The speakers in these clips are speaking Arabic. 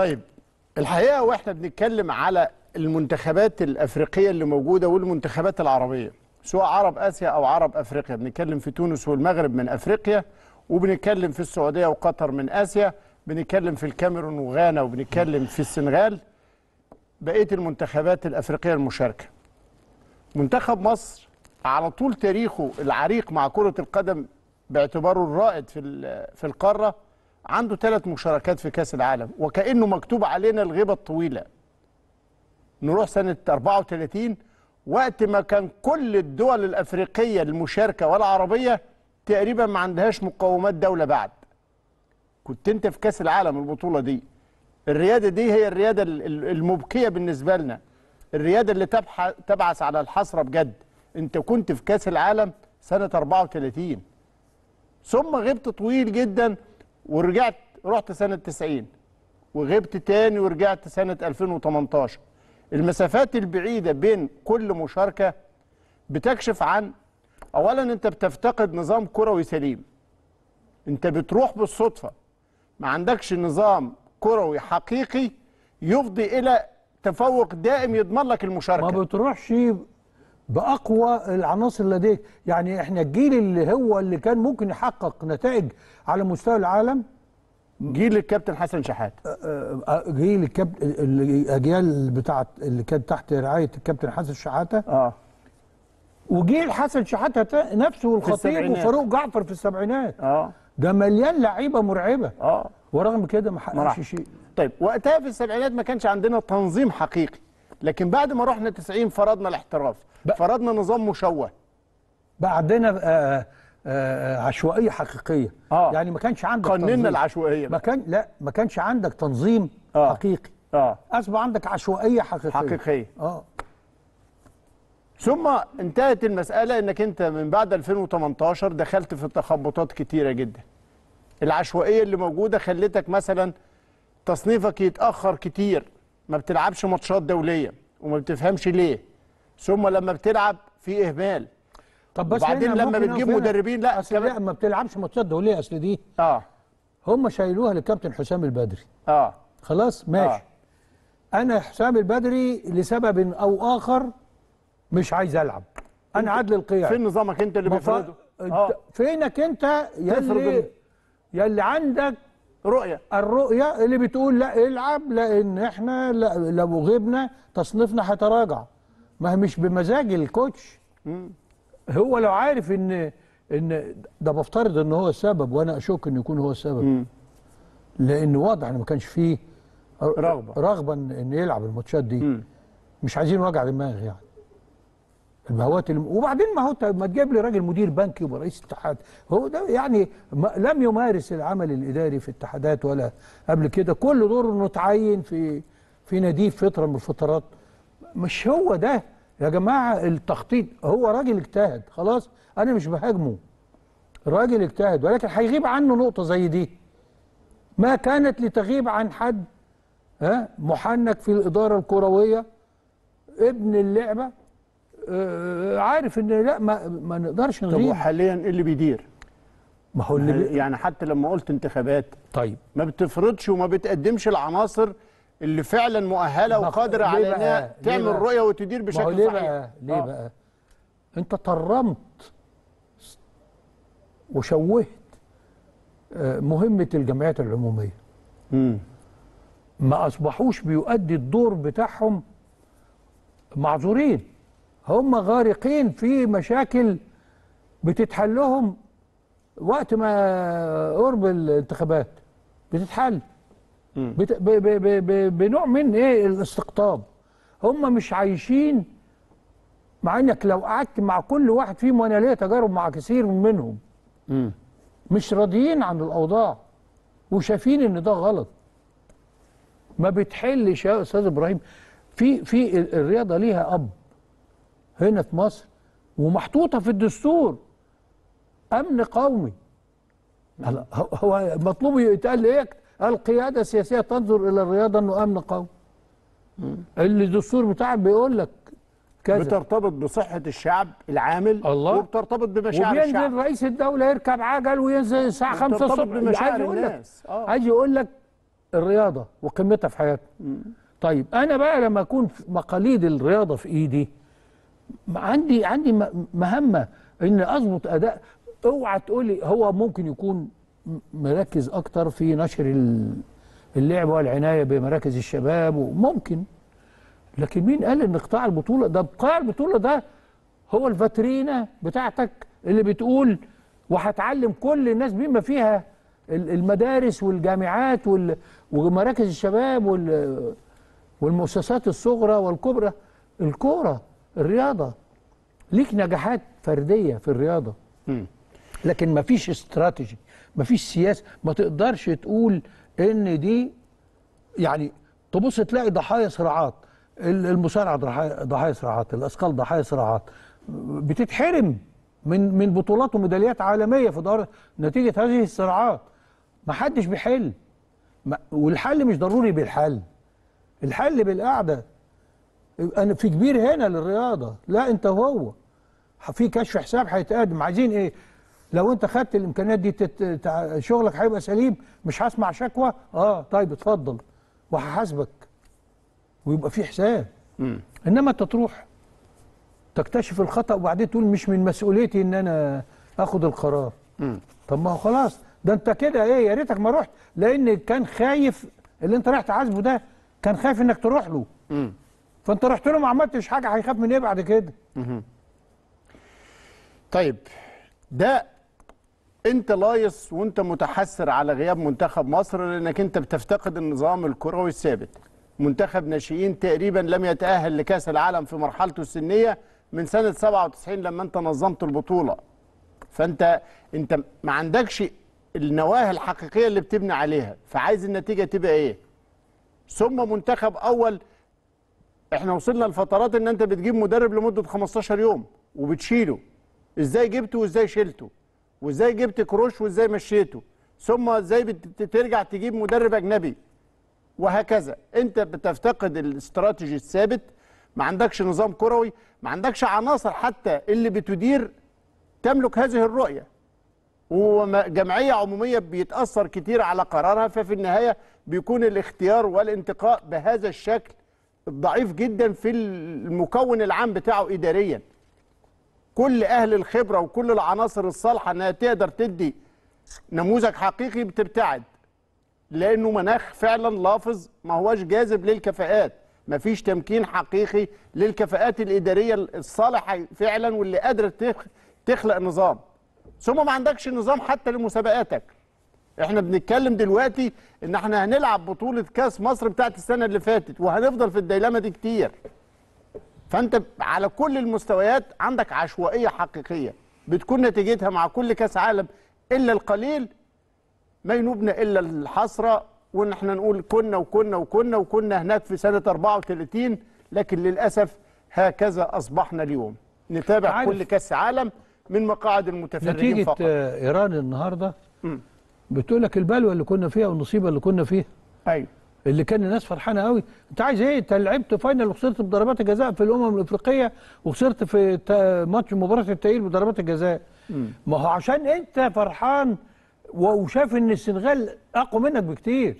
طيب الحقيقه واحنا بنتكلم على المنتخبات الافريقيه اللي موجوده والمنتخبات العربيه، سواء عرب اسيا او عرب افريقيا، بنتكلم في تونس والمغرب من افريقيا، وبنتكلم في السعوديه وقطر من اسيا، بنتكلم في الكاميرون وغانا، وبنتكلم في السنغال. بقيه المنتخبات الافريقيه المشاركه، منتخب مصر على طول تاريخه العريق مع كره القدم باعتباره الرائد في القاره، عنده 3 مشاركات في كاس العالم، وكانه مكتوب علينا الغيبه الطويله. نروح سنه 34 وقت ما كان كل الدول الافريقيه المشاركه والعربيه تقريبا ما عندهاش مقومات دوله بعد. كنت انت في كاس العالم، البطوله دي، الرياده دي هي الرياده المبكيه بالنسبه لنا، الرياده اللي تبعث على الحسره بجد. انت كنت في كاس العالم سنه 34 ثم غبت طويل جدا، ورجعت رحت سنه 90 وغبت تاني، ورجعت سنه 2018. المسافات البعيده بين كل مشاركه بتكشف عن اولا انت بتفتقد نظام كروي سليم. انت بتروح بالصدفه، ما عندكش نظام كروي حقيقي يفضي الى تفوق دائم يضمن لك المشاركه. ما بتروحش باقوى العناصر لديك، يعني احنا الجيل اللي هو اللي كان ممكن يحقق نتائج على مستوى العالم جيل الكابتن حسن شحاته، جيل الكابتن، الاجيال بتاعت اللي كانت تحت رعايه الكابتن حسن شحاته، وجيل حسن شحاته نفسه والخطيب وفاروق جعفر في السبعينات، ده مليان لعيبه مرعبه، ورغم كده ما حققش شيء. طيب وقتها في السبعينات ما كانش عندنا تنظيم حقيقي، لكن بعد ما رحنا 90 فرضنا الاحتراف، فرضنا نظام مشوه، بعدنا عشوائيه حقيقيه، يعني ما كانش عندك قننا العشوائيه، ما كانش عندك تنظيم حقيقي، اصبح عندك عشوائيه حقيقيه. ثم انتهت المساله انك انت من بعد 2018 دخلت في تخبطات كتيره جدا. العشوائيه اللي موجوده خلتك مثلا تصنيفك يتاخر كتير، ما بتلعبش ماتشات دوليه وما بتفهمش ليه، ثم لما بتلعب في اهمال. طب بس وبعدين لما بتجيب مدربين لا اصل لا ما بتلعبش ماتشات دوليه، اصل دي هم شايلوها للكابتن حسام البدري، خلاص ماشي. انا حسام البدري لسبب او اخر مش عايز العب، انا عدل القيعي. فين نظامك انت اللي بتفرضه؟ فينك انت يلي عندك رؤيه، الرؤيه اللي بتقول لا العب، لان احنا لو غبنا تصنيفنا هيتراجع. ما هي مش بمزاج الكوتش، هو لو عارف ان ده، بفترض ان هو السبب، وانا اشك انه يكون هو السبب، لان واضح ان ما كانش فيه رغبه ان يلعب الماتشات دي، مش عايزين وجع دماغ يعني البهوات وبعدين ما هو ما تجيب لي راجل مدير بنكي ورئيس اتحاد، هو ده يعني لم يمارس العمل الاداري في اتحادات ولا قبل كده، كل دوره انه اتعين في نادي فتره من الفترات. مش هو ده يا جماعه التخطيط، هو راجل اجتهد، خلاص انا مش بهاجمه، راجل اجتهد، ولكن هيغيب عنه نقطه زي دي ما كانت لتغيب عن حد محنك في الاداره الكرويه، ابن اللعبه، عارف ان لا ما نقدرش نغيب. طب وحاليا ايه اللي بيدير؟ ما هو يعني حتى لما قلت انتخابات طيب ما بتفرضش وما بتقدمش العناصر اللي فعلا مؤهله وقادره على انها تعمل رؤيه وتدير بشكل صحيح. ليه بقى؟ انت طرمت وشوهت مهمه الجمعيات العموميه. ما اصبحوش بيؤدي الدور بتاعهم، معذورين، هم غارقين في مشاكل بتتحل لهم وقت ما قرب الانتخابات، بتتحل بنوع من ايه؟ الاستقطاب. هم مش عايشين، مع انك لو قعدت مع كل واحد فيهم، وانا ليا تجارب مع كثير منهم، مش راضيين عن الاوضاع وشايفين ان ده غلط. ما بتحلش يا استاذ ابراهيم، في الرياضه ليها اب هنا في مصر ومحطوطه في الدستور، امن قومي. هو مطلوب يتقال ايه؟ القيادة السياسية تنظر إلى الرياضة أنه أمن قومي. اللي الدستور بتاعك بيقول لك كذا، بترتبط بصحة الشعب العامل، وبترتبط بمشاعر الشعب، وبينزل رئيس الدولة يركب عجل وينزل الساعة 5 الصبح، عايز يقول لك الرياضه وقيمتها في حياتنا. طيب انا بقى لما اكون مقاليد الرياضه في ايدي، عندي مهمه ان اظبط اداء. اوعى تقولي هو ممكن يكون مركز اكتر في نشر اللعب والعنايه بمراكز الشباب، وممكن، لكن مين قال ان قطاع البطوله ده، قطاع البطوله ده هو الفاترينا بتاعتك اللي بتقول وهتعلم كل الناس بما فيها المدارس والجامعات ومراكز الشباب والمؤسسات الصغرى والكبرى. الكوره، الرياضه ليك نجاحات فرديه في الرياضه، لكن ما فيش استراتيجي، ما فيش سياسه. ما تقدرش تقول ان دي، يعني تبص تلاقي ضحايا صراعات، المصارعه ضحايا صراعات، الاثقال ضحايا صراعات، بتتحرم من بطولات وميداليات عالميه في دار نتيجه هذه الصراعات. ما حدش بيحل، والحل مش ضروري بالحل، الحل بالقعده. انا في كبير هنا للرياضه، لا انت هو في كشف حساب هيتقدم، عايزين ايه؟ لو انت خدت الامكانيات دي شغلك هيبقى سليم، مش هسمع شكوى. طيب اتفضل وهحاسبك ويبقى في حساب. انما انت تروح تكتشف الخطأ وبعدين تقول مش من مسؤوليتي ان انا اخد القرار. طب ما هو خلاص، ده انت كده ايه، يا ريتك ما رحت، لان كان خايف اللي انت رايح تعاتبه ده، كان خايف انك تروح له. فانت رحت له ما عملتش حاجه، هيخاف من ايه بعد كده؟ طيب ده انت لايص وانت متحسر على غياب منتخب مصر، لانك انت بتفتقد النظام الكروي الثابت. منتخب ناشئين تقريبا لم يتأهل لكأس العالم في مرحلته السنية من سنة 97 لما انت نظمت البطولة. فانت ما عندكش النواهي الحقيقية اللي بتبني عليها، فعايز النتيجة تبقى ايه؟ ثم منتخب اول، احنا وصلنا لفترات ان انت بتجيب مدرب لمدة 15 يوم وبتشيله. ازاي جبته وازاي شيلته؟ وازاي جبت كيروش وازاي مشيته؟ ثم ازاي بترجع تجيب مدرب اجنبي؟ وهكذا. انت بتفتقد الاستراتيجي الثابت، ما عندكش نظام كروي، ما عندكش عناصر حتى اللي بتدير تملك هذه الرؤية، وجمعية عمومية بيتأثر كتير على قرارها، ففي النهاية بيكون الاختيار والانتقاء بهذا الشكل الضعيف جدا في المكون العام بتاعه إداريا. كل أهل الخبرة وكل العناصر الصالحة انها تقدر تدي نموذج حقيقي بتبتعد، لأنه مناخ فعلا لافظ، ما هوش جاذب للكفاءات، ما فيش تمكين حقيقي للكفاءات الإدارية الصالحة فعلا واللي قادرة تخلق نظام. ثم ما عندكش نظام حتى لمسابقاتك. احنا بنتكلم دلوقتي ان احنا هنلعب بطولة كأس مصر بتاعت السنة اللي فاتت، وهنفضل في الديلمة دي كتير. فانت على كل المستويات عندك عشوائية حقيقية بتكون نتيجتها مع كل كأس عالم إلا القليل ما ينوبنا إلا الحسرة، وإن احنا نقول كنا وكنا وكنا وكنا هناك في سنة 34، لكن للأسف هكذا أصبحنا اليوم نتابع كل كأس عالم من مقاعد المتفرجين فقط. نتيجة إيران النهاردة بتقول لك البلوى اللي كنا فيها والنصيبة اللي كنا فيها، أيوة، اللي كان الناس فرحانة قوي. أنت عايز إيه؟ أنت لعبت فاينل وخسرت بضربات الجزاء في الأمم الأفريقية، وخسرت في ماتش مباراة التأهيل بضربات الجزاء. ما هو عشان أنت فرحان وشاف ان السنغال اقوى منك بكتير.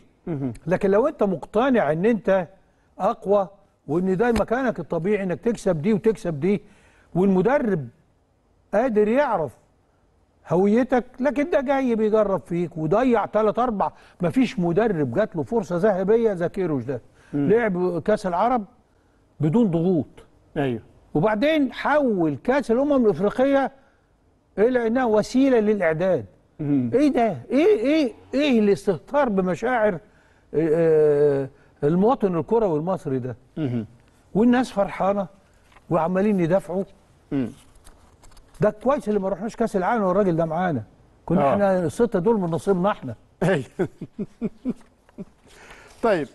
لكن لو انت مقتنع ان انت اقوى وان ده مكانك الطبيعي انك تكسب دي وتكسب دي، والمدرب قادر يعرف هويتك، لكن ده جاي بيجرب فيك وضيع 3 4. مفيش مدرب جات له فرصه ذهبيه زي كيروش ده. لعب كاس العرب بدون ضغوط، ايوه، وبعدين حول كاس الامم الافريقيه الى انها وسيله للاعداد. ايه ده؟ ايه الاستهتار بمشاعر المواطن الكروي المصري ده؟ والناس فرحانه وعمالين يدافعوا. ده كويس اللي ما رحناش كاس العالم والراجل ده معانا، كنا احنا 6 دول من نصيبنا احنا. طيب